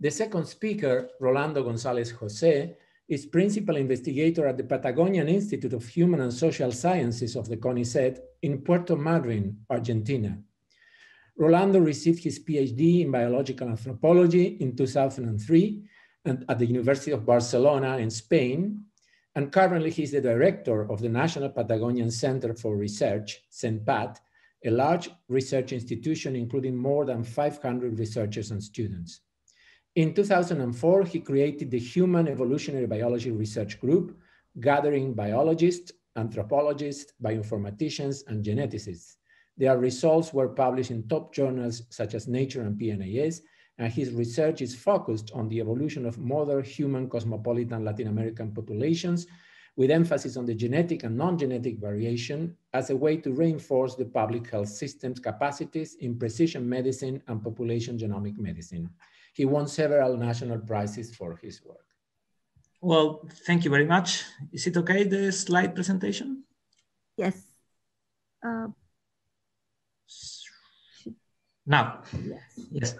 The second speaker, Rolando González-José, is principal investigator at the Patagonian Institute of Human and Social Sciences of the CONICET in Puerto Madryn, Argentina. Rolando received his PhD in biological anthropology in 2003 and at the University of Barcelona in Spain. And currently he's the director of the National Patagonian Center for Research, CENPAT, a large research institution including more than 500 researchers and students. In 2004, he created the Human Evolutionary Biology Research Group, gathering biologists, anthropologists, bioinformaticians, and geneticists. Their results were published in top journals such as Nature and PNAS, and his research is focused on the evolution of modern human cosmopolitan Latin American populations, with emphasis on the genetic and non-genetic variation as a way to reinforce the public health system's capacities in precision medicine and population genomic medicine. He won several national prizes for his work. Well, thank you very much. Is it okay, the slide presentation? Yes. Now, yes.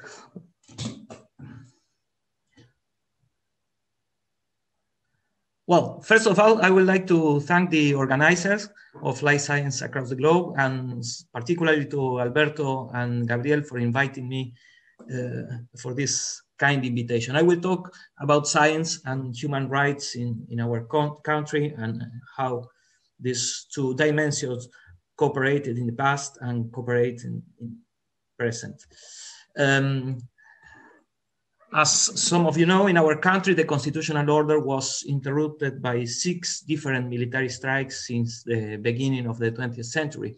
Well, first of all, I would like to thank the organizers of Life Science Across the Globe, and particularly to Alberto and Gabriel for inviting me for this kind invitation. I will talk about science and human rights in our country and how these two dimensions cooperated in the past and cooperate in present. As some of you know, in our country, the constitutional order was interrupted by 6 different military strikes since the beginning of the 20th century.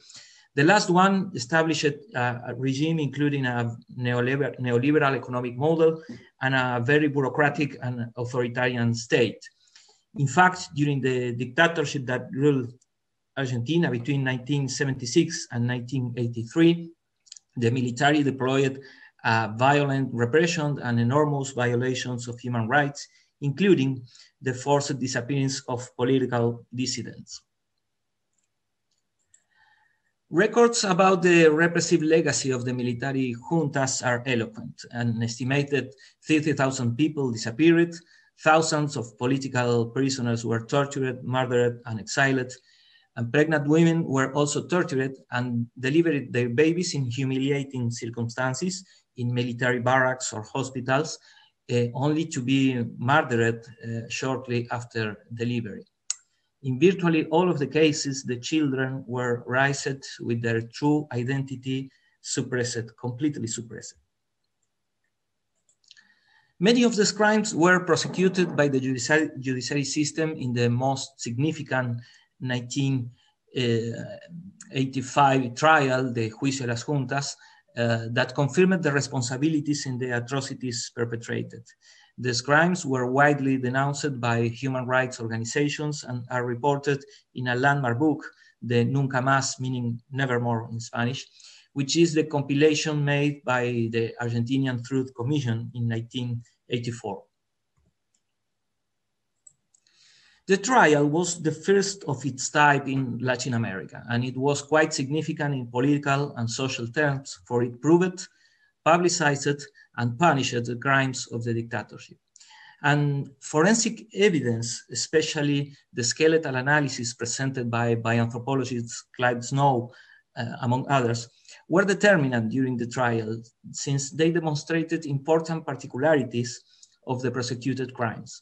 The last one established a regime including a neoliberal economic model and a very bureaucratic and authoritarian state. In fact, during the dictatorship that ruled Argentina between 1976 and 1983, the military deployed violent repression and enormous violations of human rights, including the forced disappearance of political dissidents. Records about the repressive legacy of the military juntas are eloquent. An estimated 50,000 people disappeared, thousands of political prisoners were tortured, murdered, and exiled, and pregnant women were also tortured and delivered their babies in humiliating circumstances in military barracks or hospitals, only to be murdered shortly after delivery. In virtually all of the cases, the children were raised with their true identity suppressed, completely suppressed. Many of these crimes were prosecuted by the judiciary system in the most significant 1985 trial, the Juicio de las Juntas, that confirmed the responsibilities in the atrocities perpetrated. These crimes were widely denounced by human rights organizations and are reported in a landmark book, the Nunca Más, meaning nevermore in Spanish, which is the compilation made by the Argentinian Truth Commission in 1984. The trial was the first of its type in Latin America, and it was quite significant in political and social terms, for it proved, publicized, and punished the crimes of the dictatorship. And forensic evidence, especially the skeletal analysis presented by bioanthropologist Clyde Snow, among others, were determinant during the trial, since they demonstrated important particularities of the prosecuted crimes.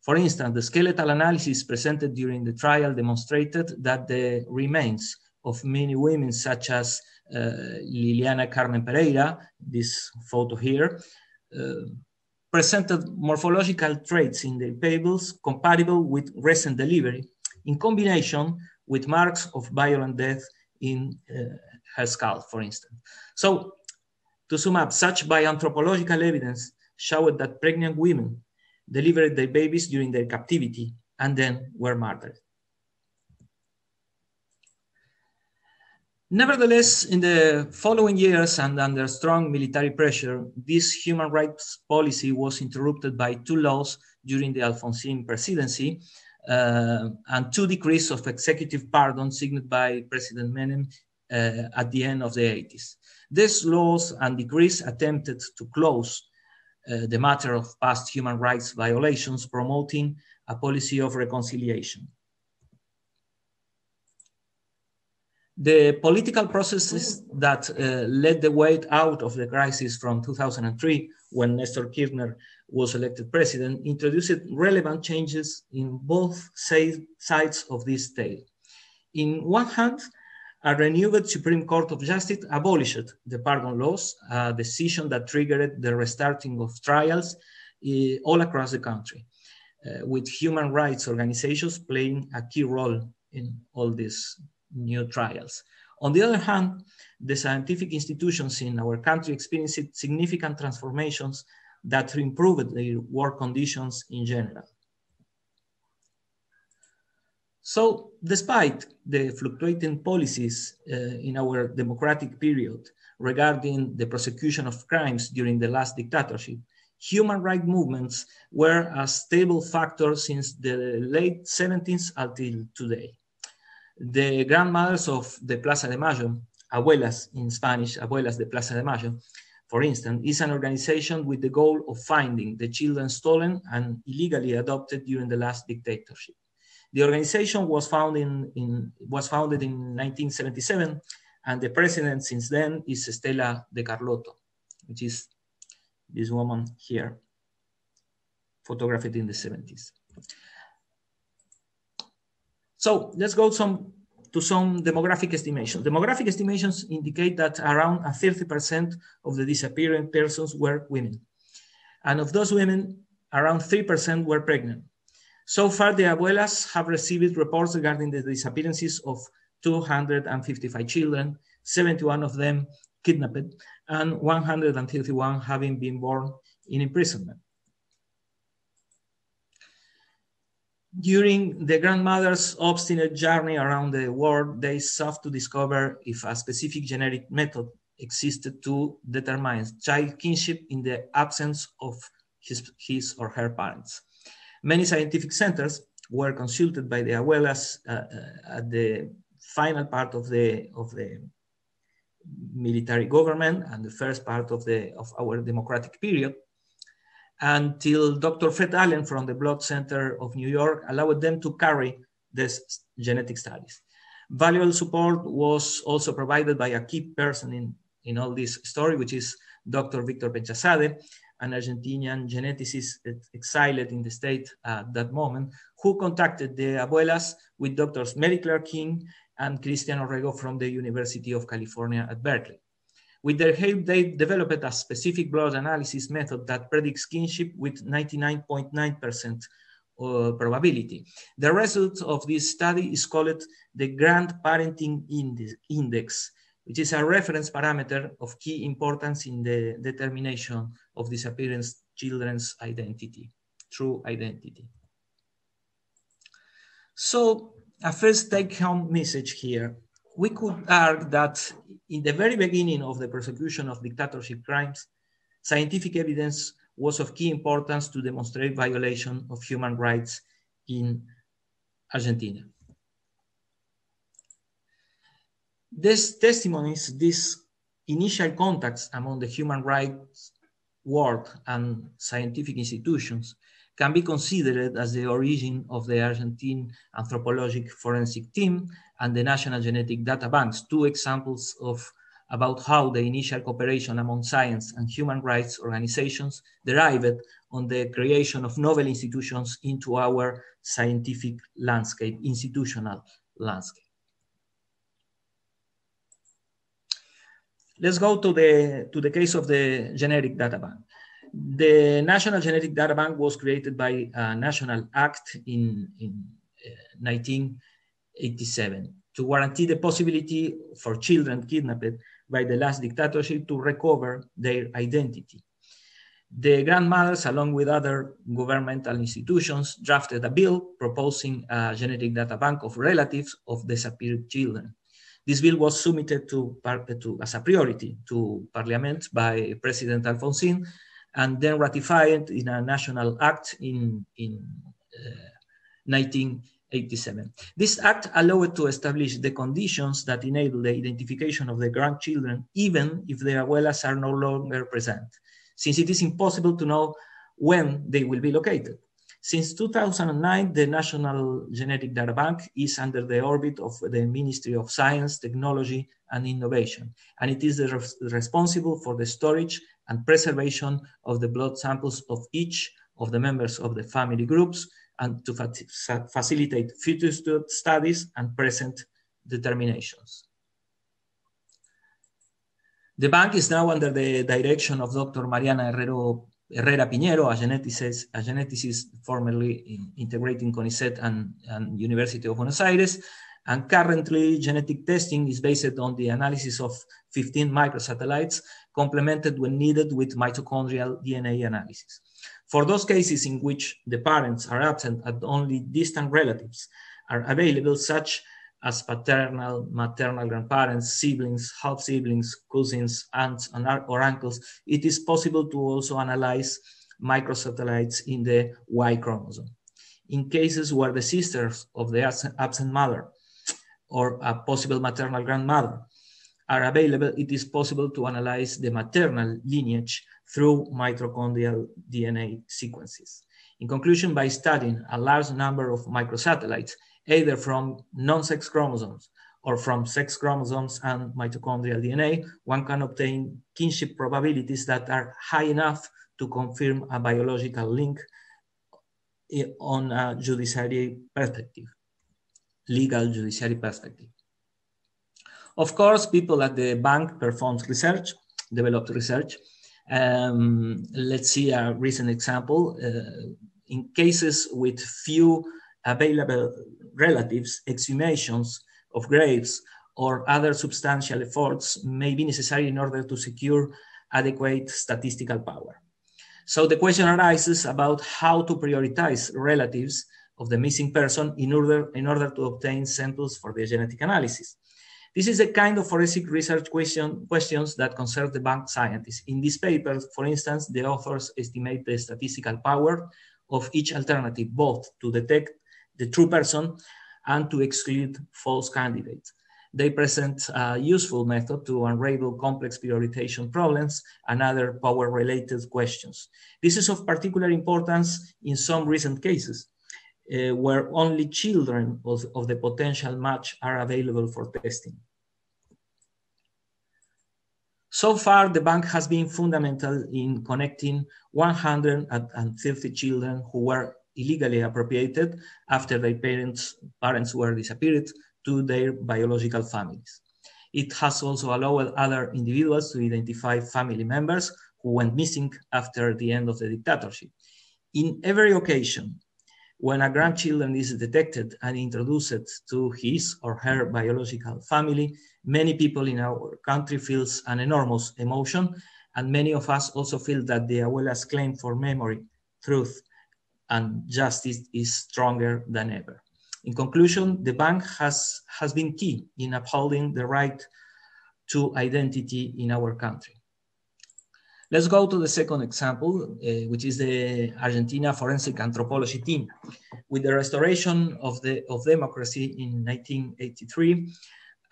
For instance, the skeletal analysis presented during the trial demonstrated that the remains of many women, such as Liliana Carmen Pereira, this photo here, presented morphological traits in their pelvis compatible with recent delivery, in combination with marks of violent death in her skull, for instance. So, to sum up, such bioanthropological evidence showed that pregnant women delivered their babies during their captivity and then were murdered. Nevertheless, in the following years and under strong military pressure, this human rights policy was interrupted by 2 laws during the Alfonsín presidency and 2 decrees of executive pardon signed by President Menem at the end of the 80s. These laws and decrees attempted to close the matter of past human rights violations, promoting a policy of reconciliation. The political processes that led the way out of the crisis from 2003, when Nestor Kirchner was elected president, introduced relevant changes in both sides of this tale. In one hand, a renewed Supreme Court of Justice abolished the pardon laws, a decision that triggered the restarting of trials all across the country, with human rights organizations playing a key role in all these new trials. On the other hand, the scientific institutions in our country experienced significant transformations that improved their work conditions in general. So, despite the fluctuating policies in our democratic period regarding the prosecution of crimes during the last dictatorship, human rights movements were a stable factor since the late 70s until today. The grandmothers of the Plaza de Mayo, Abuelas in Spanish, Abuelas de Plaza de Mayo, for instance, is an organization with the goal of finding the children stolen and illegally adopted during the last dictatorship. The organization was founded in 1977, and the president since then is Estela de Carlotto, which is this woman here, photographed in the 70s. So let's go to some demographic estimations. Demographic estimations indicate that around 30% of the disappearing persons were women. And of those women, around 3% were pregnant. So far, the Abuelas have received reports regarding the disappearances of 255 children, 71 of them kidnapped, and 131 having been born in imprisonment. During the grandmother's obstinate journey around the world, they sought to discover if a specific genetic method existed to determine child kinship in the absence of his or her parents. Many scientific centers were consulted by the Abuelas at the final part of the military government and the first part of our democratic period, until Dr. Fred Allen from the Blood Center of New York allowed them to carry these genetic studies. Valuable support was also provided by a key person in all this story, which is Dr. Víctor Penchaszadeh, an Argentinian geneticist exiled in the state at that moment, who contacted the Abuelas with doctors Mary Claire King and Cristian Orrego from the University of California at Berkeley. With their help, they developed a specific blood analysis method that predicts kinship with 99.9% probability. The result of this study is called the Grandparenting Index, which is a reference parameter of key importance in the determination of disappearance children's identity, true identity. So a first take-home message here. We could argue that in the very beginning of the prosecution of dictatorship crimes, scientific evidence was of key importance to demonstrate violation of human rights in Argentina. These testimonies, these initial contacts among the human rights world and scientific institutions can be considered as the origin of the Argentine anthropologic forensic team and the National Genetic Data Banks, two examples about how the initial cooperation among science and human rights organizations derived on the creation of novel institutions into our scientific landscape, institutional landscape. Let's go to the case of the Genetic Data Bank. The National Genetic Data Bank was created by a national act in 1987 to guarantee the possibility for children kidnapped by the last dictatorship to recover their identity. The grandmothers, along with other governmental institutions, drafted a bill proposing a genetic data bank of relatives of disappeared children. This bill was submitted as a priority to Parliament by President Alfonsín, and then ratified in a national act in 1987. This act allowed to establish the conditions that enable the identification of the grandchildren, even if the Abuelas are no longer present, since it is impossible to know when they will be located. Since 2009, the National Genetic Data Bank is under the orbit of the Ministry of Science, Technology, and Innovation, and it is responsible for the storage and preservation of the blood samples of each of the members of the family groups, and to facilitate future studies and present determinations. The bank is now under the direction of Dr. Mariana Herrera-Pinero, a geneticist formerly integrating CONICET and University of Buenos Aires, and currently genetic testing is based on the analysis of 15 microsatellites, complemented when needed with mitochondrial DNA analysis. For those cases in which the parents are absent and only distant relatives are available, such as paternal, maternal grandparents, siblings, half-siblings, cousins, aunts, or uncles, it is possible to also analyze microsatellites in the Y chromosome. In cases where the sisters of the absent mother or a possible maternal grandmother are available, it is possible to analyze the maternal lineage through mitochondrial DNA sequences. In conclusion, by studying a large number of microsatellites, either from non-sex chromosomes or from sex chromosomes and mitochondrial DNA, one can obtain kinship probabilities that are high enough to confirm a biological link on a judiciary perspective, legal judiciary perspective. Of course, people at the bank performs research, developed research. Let's see a recent example. In cases with few available relatives, exhumations of graves or other substantial efforts may be necessary in order to secure adequate statistical power. So the question arises about how to prioritize relatives of the missing person in order to obtain samples for their genetic analysis. This is a kind of forensic research questions that concern the bank scientists. In this paper, for instance, the authors estimate the statistical power of each alternative, both to detect the true person and to exclude false candidates. They present a useful method to unravel complex prioritization problems and other power-related questions. This is of particular importance in some recent cases where only children of the potential match are available for testing. So far, the bank has been fundamental in connecting 150 children who were illegally appropriated after their parents were disappeared to their biological families. It has also allowed other individuals to identify family members who went missing after the end of the dictatorship. In every occasion, when a grandchild is detected and introduced to his or her biological family, many people in our country feel an enormous emotion, and many of us also feel that the Abuelas' claim for memory, truth, and justice is stronger than ever. In conclusion, the bank has been key in upholding the right to identity in our country. Let's go to the second example, which is the Argentina Forensic Anthropology team. With the restoration of democracy in 1983,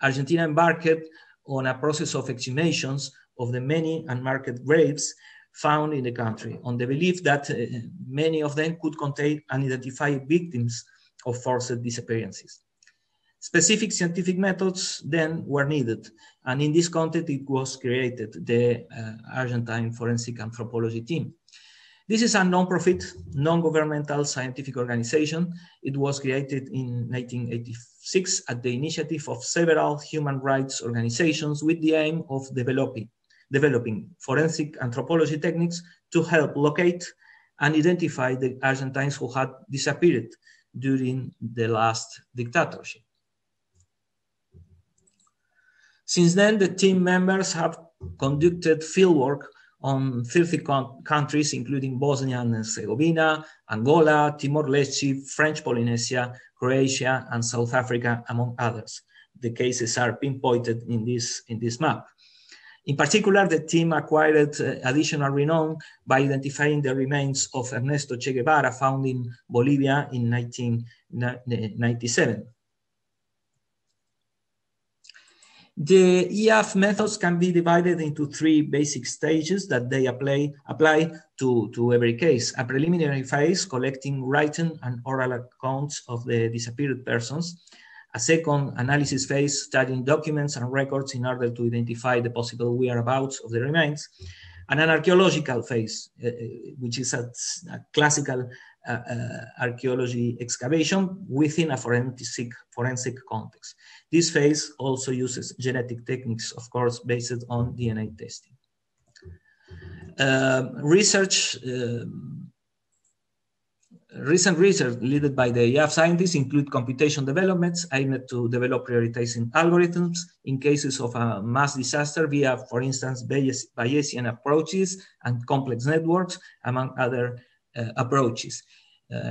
Argentina embarked on a process of exhumations of the many unmarked graves found in the country, on the belief that many of them could contain unidentified victims of forced disappearances. Specific scientific methods then were needed, and in this context it was created the Argentine Forensic Anthropology team. This is a non-profit, non-governmental scientific organization. It was created in 1986 at the initiative of several human rights organizations with the aim of developing forensic anthropology techniques to help locate and identify the Argentines who had disappeared during the last dictatorship. Since then, the team members have conducted fieldwork on 30 countries, including Bosnia and Herzegovina, Angola, Timor-Leste, French Polynesia, Croatia, and South Africa, among others. The cases are pinpointed in this map. In particular, the team acquired additional renown by identifying the remains of Ernesto Che Guevara, found in Bolivia in 1997. The EAAF methods can be divided into three basic stages that they apply to every case. A preliminary phase, collecting written and oral accounts of the disappeared persons. A second analysis phase, studying documents and records in order to identify the possible whereabouts of the remains. And an archaeological phase, which is a classical archaeology excavation within a forensic context. This phase also uses genetic techniques, of course, based on DNA testing. Recent research led by the EAAF scientists include computation developments aimed to develop prioritizing algorithms in cases of a mass disaster via, for instance, Bayesian approaches and complex networks, among other approaches.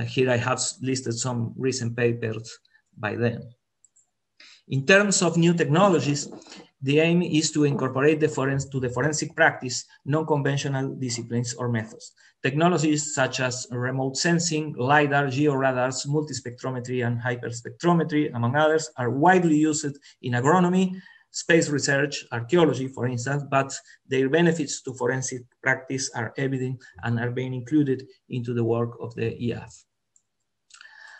Here I have listed some recent papers by them. In terms of new technologies, the aim is to incorporate the forensic practice non-conventional disciplines or methods. Technologies such as remote sensing, LIDAR, georadars, multispectrometry, and hyperspectrometry, among others, are widely used in agronomy, space research, archaeology, for instance, but their benefits to forensic practice are evident and are being included into the work of the EAAF.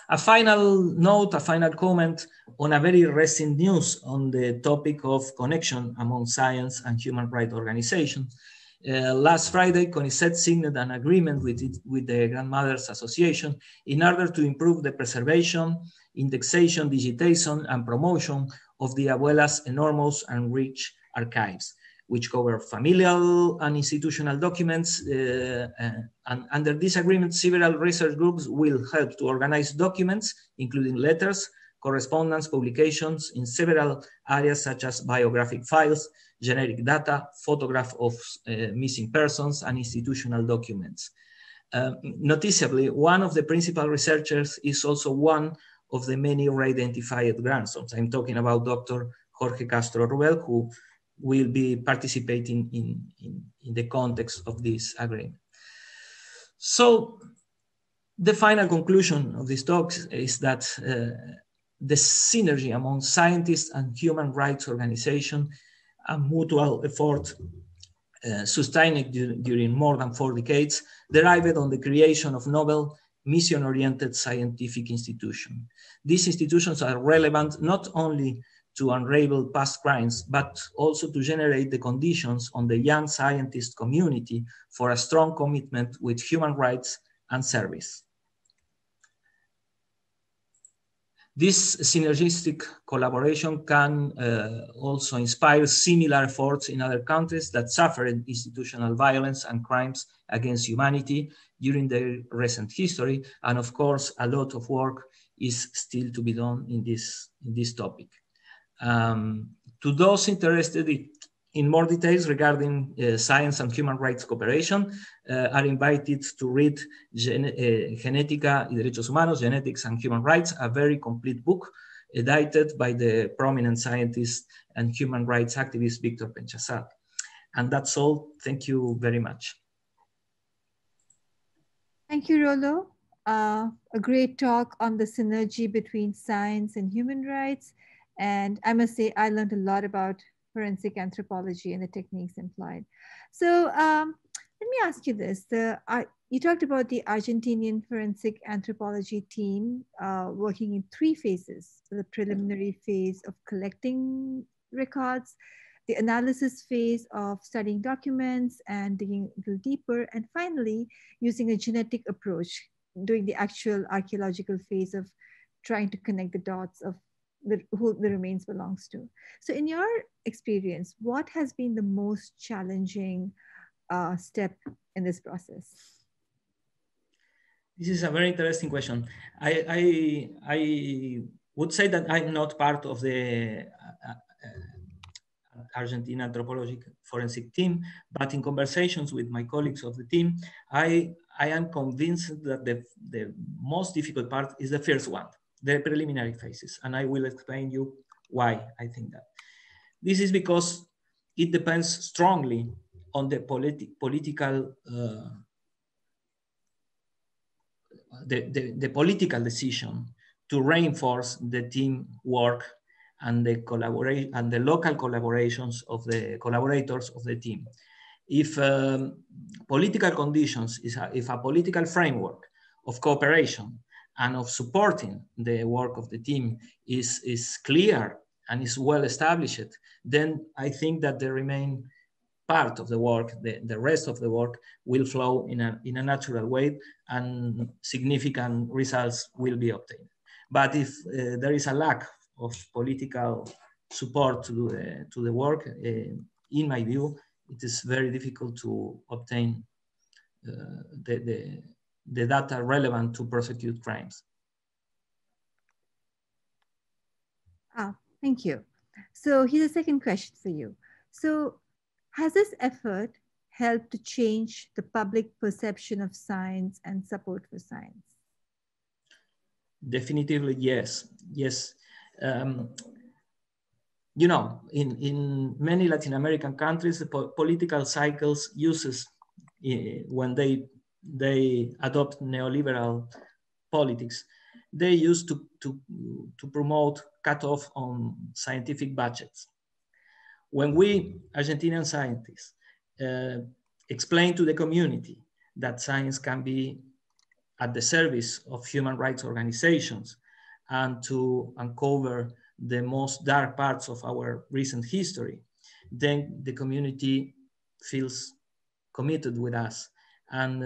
A final note, a final comment on a very recent news on the topic of connection among science and human rights organizations. Last Friday, CONICET signed an agreement with the Grandmothers Association in order to improve the preservation, indexation, digitization, and promotion of the Abuelas' enormous and rich archives, which cover familial and institutional documents. And under this agreement, several research groups will help to organize documents, including letters, correspondence, publications in several areas such as biographic files, generic data, photographs of missing persons, and institutional documents. Noticeably, one of the principal researchers is also one of the many re-identified grandsons. I'm talking about Dr. Jorge Castro Rubel, who will be participating in the context of this agreement. So the final conclusion of this talk is that the synergy among scientists and human rights organizations, a mutual effort sustained during more than 4 decades, derived on the creation of novel mission-oriented scientific institutions. These institutions are relevant not only to unravel past crimes, but also to generate the conditions on the young scientist community for a strong commitment with human rights and service. This synergistic collaboration can also inspire similar efforts in other countries that suffered institutional violence and crimes against humanity during their recent history. And of course, a lot of work is still to be done in this topic. To those interested in more details regarding science and human rights cooperation, are invited to read Genetica y Derechos Humanos, Genetics and Human Rights, a very complete book edited by the prominent scientist and human rights activist, Víctor Penchaszadeh. And that's all. Thank you very much. Thank you, Rolando. A great talk on the synergy between science and human rights. And I must say, I learned a lot about forensic anthropology and the techniques implied. So let me ask you this. You talked about the Argentinian forensic anthropology team working in 3 phases. So the preliminary phase of collecting records, the analysis phase of studying documents and digging a little deeper, and finally, using a genetic approach, doing the actual archaeological phase of trying to connect the dots of who the remains belongs to. So in your experience, what has been the most challenging step in this process? This is a very interesting question. I would say that I'm not part of the Argentine anthropologic forensic team, but in conversations with my colleagues of the team, I am convinced that the most difficult part is the first one, the preliminary phases, and I will explain you why I think that. This is because it depends strongly on the political decision to reinforce the teamwork and the local collaborations of the collaborators of the team. If political conditions, if a political framework of cooperation and of supporting the work of the team is clear and is well established, then I think that the remaining part of the work, the rest of the work, will flow in a natural way and significant results will be obtained. But if there is a lack of political support to the work, in my view, it is very difficult to obtain the data relevant to prosecute crimes. Ah, thank you. So here's a second question for you. So has this effort helped to change the public perception of science and support for science? Definitely, yes. Yes. You know, in many Latin American countries, the political cycles uses, when they adopt neoliberal politics, they used to promote cutoff on scientific budgets. When we, Argentinian scientists, explain to the community that science can be at the service of human rights organizations and to uncover the most dark parts of our recent history, then the community feels committed with us. And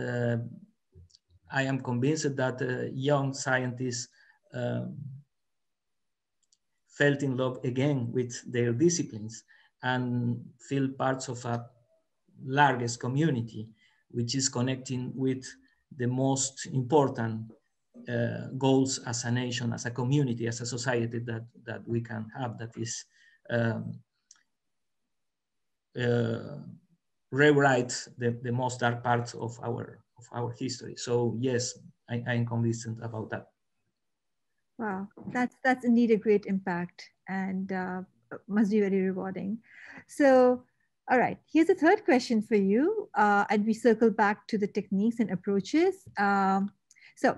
I am convinced that young scientists felt in love again with their disciplines and feel parts of a largest community, which is connecting with the most important goals as a nation, as a community, as a society that we can have, that is rewrite the most dark parts of our history. So yes, I am convinced about that. Wow, that's indeed a great impact and must be very rewarding. So, all right, here's a third question for you, and we circle back to the techniques and approaches. So,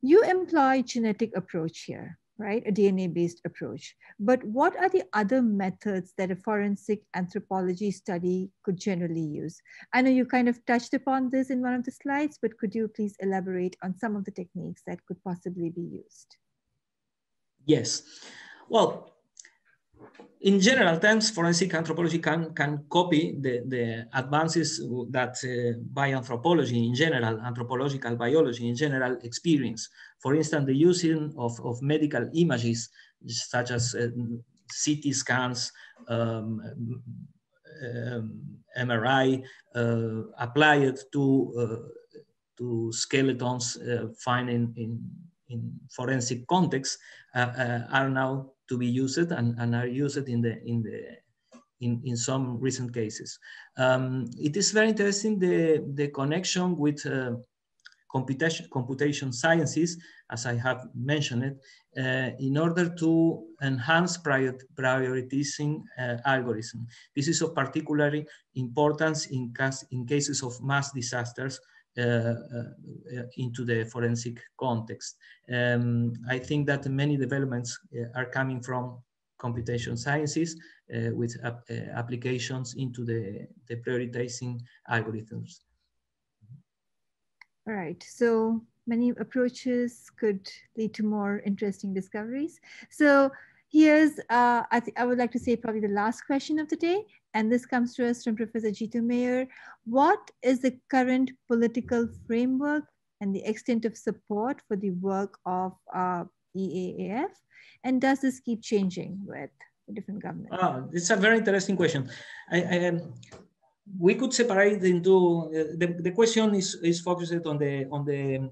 you employ genetic approach here, right? A DNA-based approach. But what are the other methods that a forensic anthropology study could generally use? I know you kind of touched upon this in one of the slides, but could you please elaborate on some of the techniques that could possibly be used? Yes. Well, in general terms, forensic anthropology can copy the advances that bioanthropology in general, anthropological biology in general experience. For instance, the using of medical images, such as CT scans, MRI, applied to skeletons found in forensic context, are now to be used and are used in some recent cases. It is very interesting the connection with computation sciences, as I have mentioned it, in order to enhance prioritizing algorithm. This is of particular importance in cases of mass disasters into the forensic context. I think that many developments are coming from computation sciences with applications into the prioritizing algorithms. All right, so many approaches could lead to more interesting discoveries. So here's, I would like to say probably the last question of the day. And this comes to us from Professor Jeetu Mayer. What is the current political framework and the extent of support for the work of EAAF? And does this keep changing with different governments? Oh, it's a very interesting question. We could separate into, the question is focused on the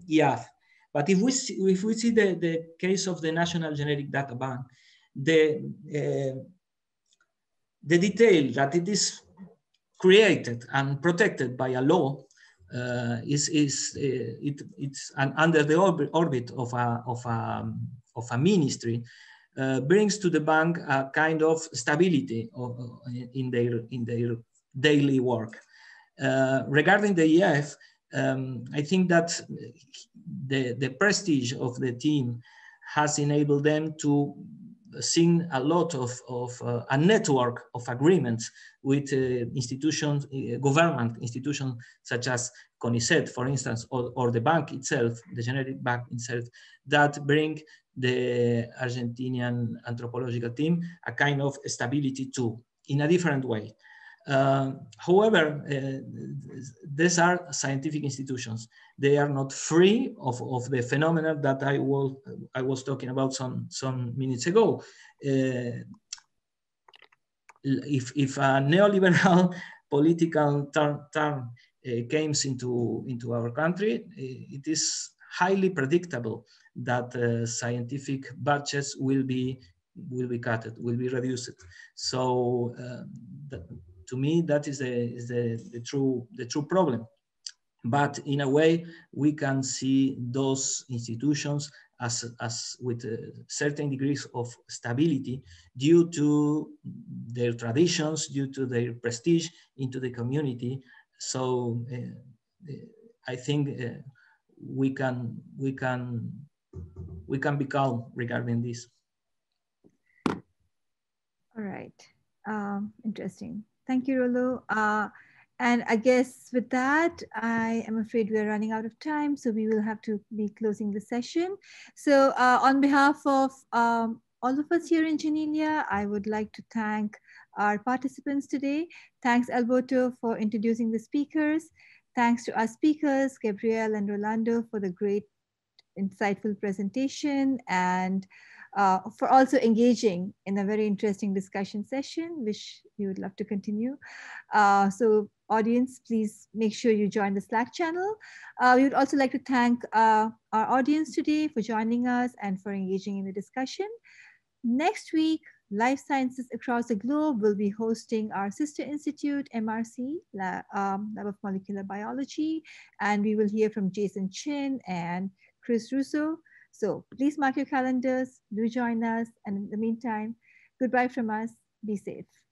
EAAF. But if we see the case of the National Genetic Data Bank, the detail that it is created and protected by a law it's under the orbit of a ministry, brings to the bank a kind of stability in their daily work. Regarding the EF, I think that the prestige of the team has enabled them to seen a lot of a network of agreements with institutions, government institutions such as CONICET, for instance, or the bank itself, the Genetic Bank itself, that bring the Argentinian anthropological team a kind of stability too, in a different way. However, these are scientific institutions. They are not free of the phenomena that I was talking about some minutes ago. If a neoliberal political term came into our country, it is highly predictable that scientific budgets will be cut, will be reduced. So to me, that is the true problem. But in a way, we can see those institutions as with certain degrees of stability due to their traditions, due to their prestige into the community. So I think we can be calm regarding this. All right, interesting. Thank you, Rolo. And I guess with that, I am afraid we're running out of time, so we will have to be closing the session. So on behalf of all of us here in Janelia, I would like to thank our participants today. Thanks, Alberto, for introducing the speakers. Thanks to our speakers, Gabriel and Rolando, for the great, insightful presentation, and for also engaging in a very interesting discussion session, which we would love to continue. So audience, please make sure you join the Slack channel. We would also like to thank our audience today for joining us and for engaging in the discussion. Next week, Life Sciences Across the Globe will be hosting our sister institute, MRC, Lab of Molecular Biology, and we will hear from Jason Chin and Chris Russo. So please mark your calendars, do join us. And in the meantime, goodbye from us, be safe.